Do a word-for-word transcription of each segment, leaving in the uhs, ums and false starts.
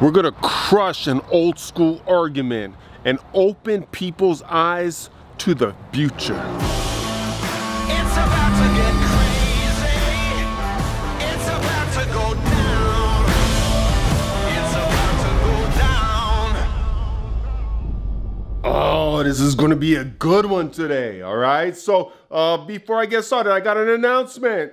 We're gonna crush an old school argument and open people's eyes to the future. It's about to get crazy. It's about to go down. It's about to go down. Oh, this is gonna be a good one today, all right? So uh, before I get started, I got an announcement.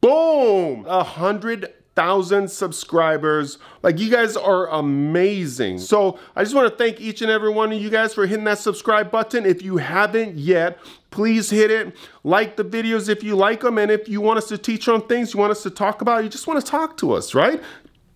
Boom, a hundred thousand subscribers. Like, you guys are amazing. So I just want to thank each and every one of you guys for hitting that subscribe button. If you haven't yet, please hit it. Like the videos if you like them, and if you want us to teach on things, you want us to talk about, you just want to talk to us, right?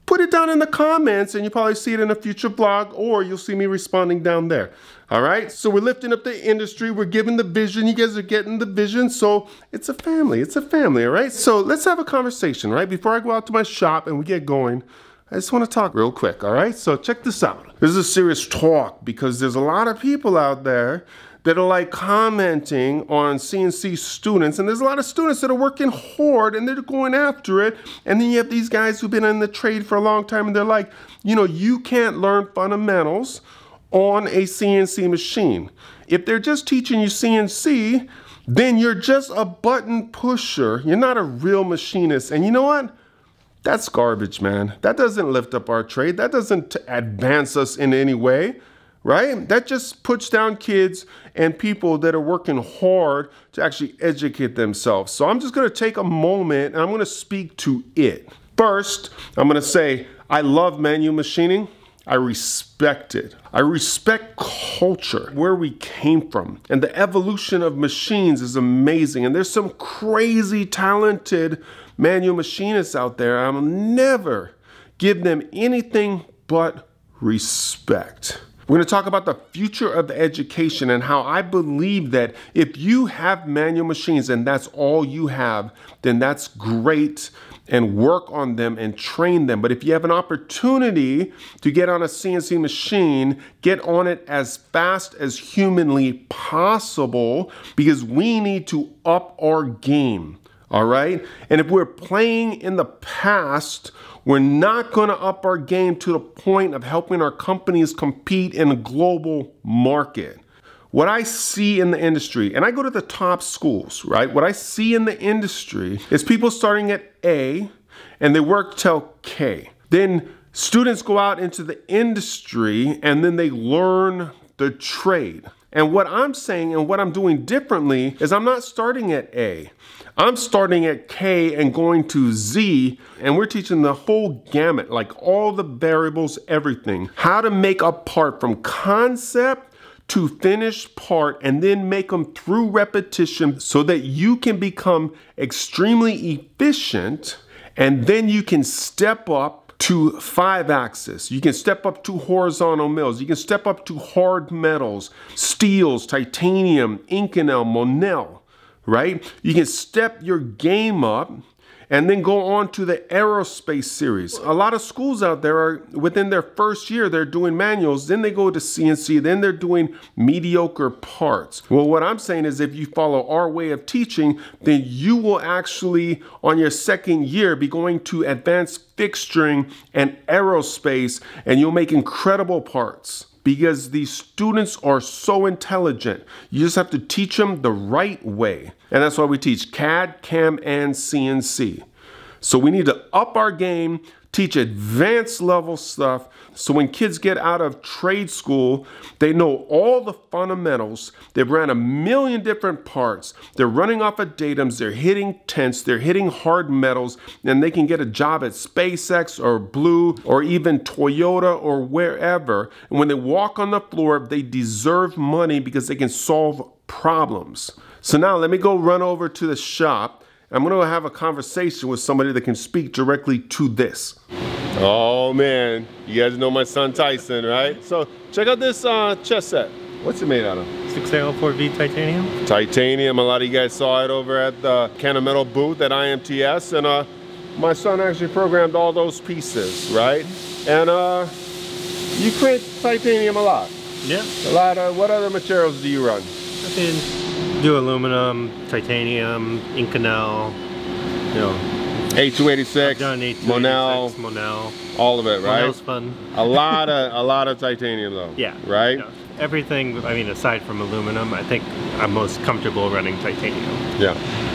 Put it down in the comments and you'll probably see it in a future vlog, or you'll see me responding down there. All right, so we're lifting up the industry. We're giving the vision. You guys are getting the vision. So it's a family, it's a family, all right? So let's have a conversation, right? Before I go out to my shop and we get going, I just wanna talk real quick, all right? So check this out. This is a serious talk because there's a lot of people out there that are like commenting on C N C students, and there's a lot of students that are working hard and they're going after it, and then you have these guys who've been in the trade for a long time and they're like, you know, you can't learn fundamentals on a C N C machine. If they're just teaching you C N C, then you're just a button pusher. You're not a real machinist, and you know what? That's garbage, man. That doesn't lift up our trade. That doesn't advance us in any way. Right? That just puts down kids and people that are working hard to actually educate themselves. So I'm just going to take a moment and I'm going to speak to it. First, I'm going to say, I love manual machining. I respect it. I respect culture, where we came from. And the evolution of machines is amazing. And there's some crazy talented manual machinists out there. I'll never give them anything but respect. We're going to talk about the future of education and how I believe that if you have manual machines and that's all you have, then that's great, and work on them and train them. But if you have an opportunity to get on a C N C machine, get on it as fast as humanly possible, because we need to up our game. All right? And if we're playing in the past, we're not gonna up our game to the point of helping our companies compete in a global market. What I see in the industry, and I go to the top schools, right? What I see in the industry is people starting at A and they work till K. Then students go out into the industry and then they learn the trade. And what I'm saying and what I'm doing differently is I'm not starting at A. I'm starting at K and going to Z, and we're teaching the whole gamut, like all the variables, everything. How to make a part from concept to finished part, and then make them through repetition so that you can become extremely efficient, and then you can step up to five axis. You can step up to horizontal mills. You can step up to hard metals, steels, titanium, Inconel, Monel, right? You can step your game up and then go on to the aerospace series. A lot of schools out there are, within their first year, they're doing manuals, then they go to C N C, then they're doing mediocre parts. Well, what I'm saying is if you follow our way of teaching, then you will actually, on your second year, be going to advanced fixturing and aerospace, and you'll make incredible parts because these students are so intelligent. You just have to teach them the right way. And that's why we teach C A D, C A M, and C N C. So we need to up our game, teach advanced level stuff, so when kids get out of trade school, they know all the fundamentals. They've ran a million different parts. They're running off of datums, they're hitting tents, they're hitting hard metals, and they can get a job at SpaceX or Blue or even Toyota or wherever. And when they walk on the floor, they deserve money because they can solve problems. So now let me go run over to the shop. I'm gonna have a conversation with somebody that can speak directly to this. Oh man, you guys know my son Tyson, right? So check out this uh, chess set. What's it made out of? six A L four V titanium. Titanium, a lot of you guys saw it over at the Kennametal booth at I M T S, and uh, my son actually programmed all those pieces, right? And uh, you create titanium a lot. Yeah. A lot of, what other materials do you run? I mean, do aluminum, titanium, Inconel, you know, A two eighty-six, Monel, Monel, all of it, right? Monel's fun. a lot of a lot of titanium though. Yeah. Right. Yeah. Everything. I mean, aside from aluminum, I think I'm most comfortable running titanium. Yeah.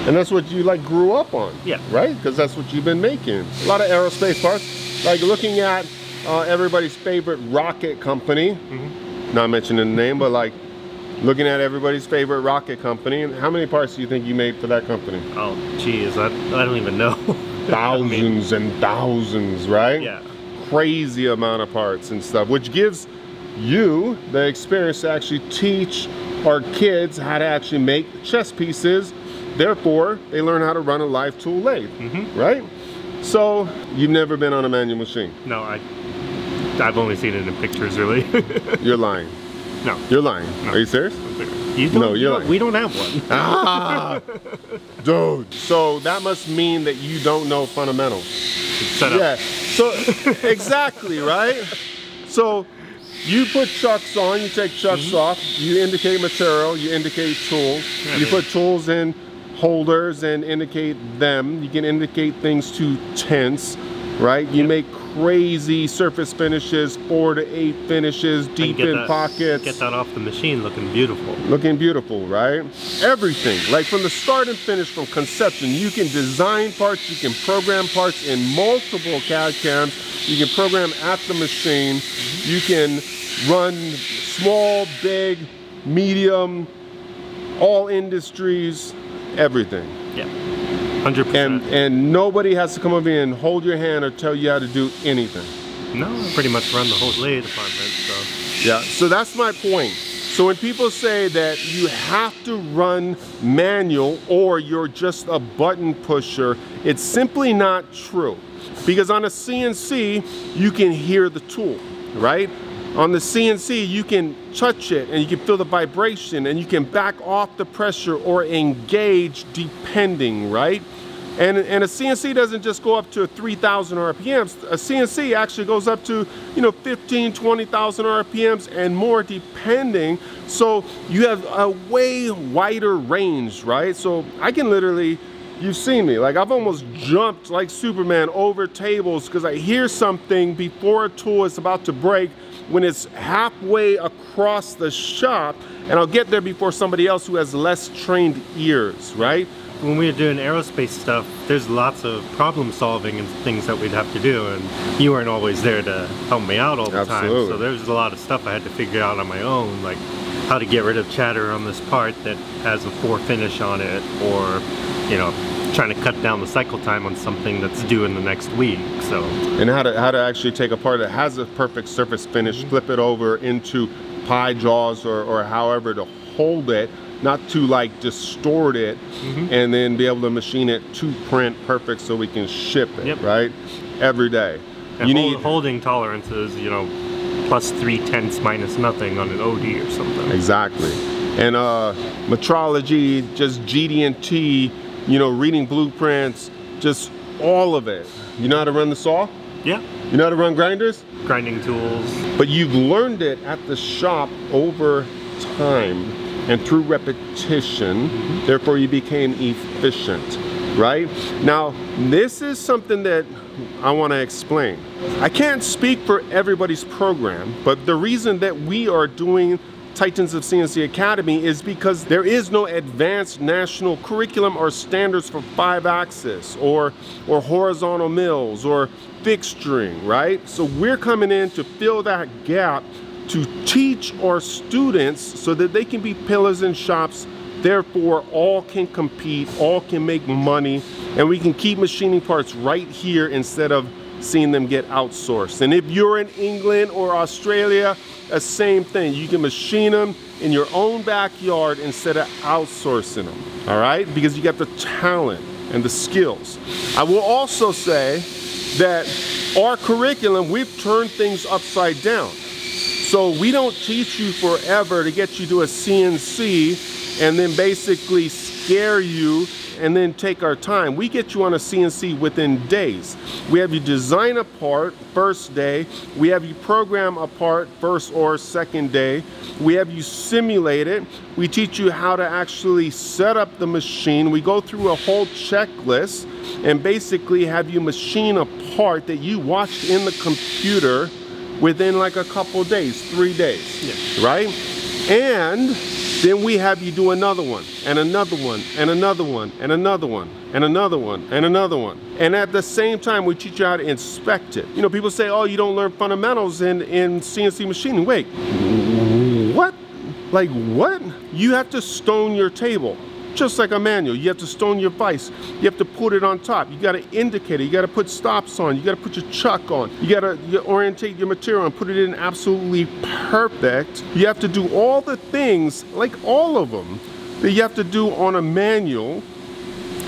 And that's what you like grew up on. Yeah. Right. Because that's what you've been making. A lot of aerospace parts. Like looking at uh, everybody's favorite rocket company. Mm-hmm. Not mentioning the name, but like. Looking at everybody's favorite rocket company, and how many parts do you think you made for that company? Oh, geez, I, I don't even know. Thousands I mean, and thousands, right? Yeah. Crazy amount of parts and stuff, which gives you the experience to actually teach our kids how to actually make chess pieces. Therefore, they learn how to run a live tool lathe, mm-hmm. right? So, you've never been on a manual machine? No, I, I've only seen it in pictures, really. You're lying. No. You're lying. No. Are you serious? You don't, no, you're you don't, lying. We don't have one. Ah, dude. So that must mean that you don't know fundamentals. Set up. Yeah. So exactly, right? So you put chucks on, you take chucks mm-hmm. off, you indicate material, you indicate tools, yeah, you dude. put tools in holders and indicate them. You can indicate things to tense, right? You yep. make crazy surface finishes, four to eight finishes, deep in that, pockets. Get that off the machine looking beautiful. Looking beautiful, right? Everything, like from the start and finish, from conception, you can design parts, you can program parts in multiple C A D C A Ms, you can program at the machine, you can run small, big, medium, all industries, everything. Yeah. one hundred percent. And, and nobody has to come over here and hold your hand or tell you how to do anything. No, I pretty much run the whole lathe department, so. Yeah, so that's my point. So when people say that you have to run manual or you're just a button pusher, it's simply not true. Because on a C N C, you can hear the tool, right? On the C N C, you can touch it and you can feel the vibration and you can back off the pressure or engage depending, right? And, and a C N C doesn't just go up to three thousand R P Ms. A C N C actually goes up to, you know, fifteen, twenty thousand R P Ms and more depending. So you have a way wider range, right? So I can literally, you've seen me, like I've almost jumped like Superman over tables because I hear something before a tool is about to break when it's halfway across the shop, and I'll get there before somebody else who has less trained ears, right? When we were doing aerospace stuff, there's lots of problem solving and things that we'd have to do, and you weren't always there to help me out all the Absolutely. time, so there's a lot of stuff I had to figure out on my own, like how to get rid of chatter on this part that has a four finish on it, or, you know, trying to cut down the cycle time on something that's due in the next week, so. And how to, how to actually take a part that has a perfect surface finish, mm-hmm. flip it over into pie jaws or, or however to hold it, not to like distort it, mm-hmm. and then be able to machine it to print perfect so we can ship it, yep. right? Every day. And you hold, need holding tolerances, you know, plus three tenths minus nothing on an O D or something. Exactly. And uh, metrology, just G D and T, you know, reading blueprints, just all of it. You know how to run the saw? Yeah. You know how to run grinders? Grinding tools. But you've learned it at the shop over time and through repetition, mm-hmm. therefore you became efficient, right? Now, this is something that I want to explain. I can't speak for everybody's program, but the reason that we are doing Titans of C N C Academy is because there is no advanced national curriculum or standards for five axis or or horizontal mills or fixturing, right? So we're coming in to fill that gap to teach our students so that they can be pillars in shops, therefore all can compete, all can make money, and we can keep machining parts right here instead of seeing them get outsourced. And if you're in England or Australia, the same thing. You can machine them in your own backyard instead of outsourcing them, all right? Because you got the talent and the skills. I will also say that our curriculum, we've turned things upside down. So we don't teach you forever to get you to a C N C and then basically scare you and then take our time. We get you on a C N C within days. We have you design a part first day. We have you program a part first or second day. We have you simulate it. We teach you how to actually set up the machine. We go through a whole checklist and basically have you machine a part that you watched in the computer within like a couple days, three days, yeah. Right? And then we have you do another one, and another one, and another one, and another one, and another one, and another one. And at the same time, we teach you how to inspect it. You know, people say, oh, you don't learn fundamentals in, in C N C machining. Wait, what? Like what? You have to stone your table. Just like a manual, you have to stone your vise, you have to put it on top, you got to indicate it, you got to put stops on, you got to put your chuck on, you got to orientate your material and put it in absolutely perfect. You have to do all the things, like all of them, that you have to do on a manual,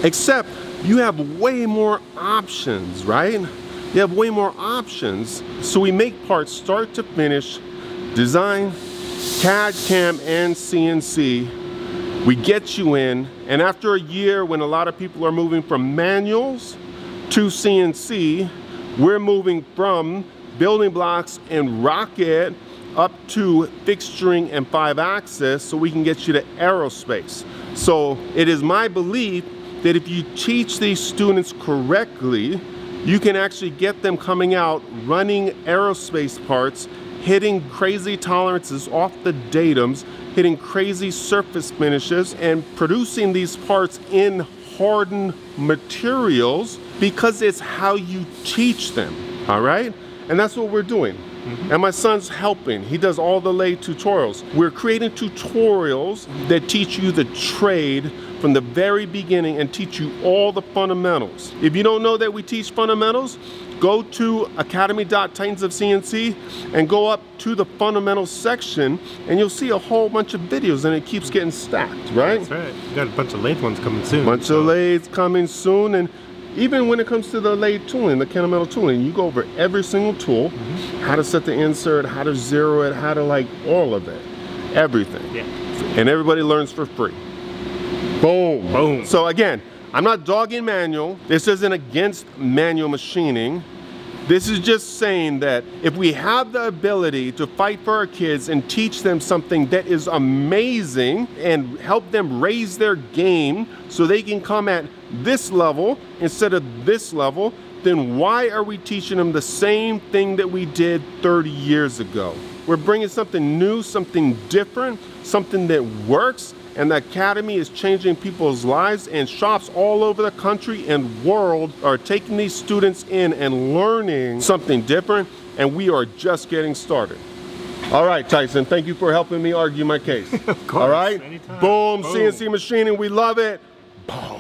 except you have way more options, right? You have way more options. So we make parts start to finish, design, C A D, C A M, and C N C. We get you in, and after a year, when a lot of people are moving from manuals to C N C, we're moving from building blocks and rocket up to fixturing and five axis, so we can get you to aerospace. So it is my belief that if you teach these students correctly, you can actually get them coming out running aerospace parts, hitting crazy tolerances off the datums, hitting crazy surface finishes, and producing these parts in hardened materials, because it's how you teach them, all right? And that's what we're doing. Mm-hmm. And my son's helping. He does all the lay tutorials. We're creating tutorials that teach you the trade from the very beginning and teach you all the fundamentals. If you don't know that we teach fundamentals, go to academy.titans of C N C and go up to the fundamentals section, and you'll see a whole bunch of videos, and it keeps getting stacked, right? That's right. You got a bunch of lathe ones coming soon. Bunch so. of lathes coming soon, and even when it comes to the lathe tooling, the Kennametal tooling, you go over every single tool, mm-hmm. how to set the insert, how to zero it, how to like all of that, everything. Yeah. And everybody learns for free. Boom. Boom. So again, I'm not dogging manual. This isn't against manual machining. This is just saying that if we have the ability to fight for our kids and teach them something that is amazing and help them raise their game so they can come at this level instead of this level, then why are we teaching them the same thing that we did thirty years ago? We're bringing something new, something different, something that works. And the Academy is changing people's lives, and shops all over the country and world are taking these students in and learning something different, and we are just getting started. All right, Tyson, thank you for helping me argue my case. Of course, all right? Anytime. Boom, boom, C N C machining, we love it. Boom.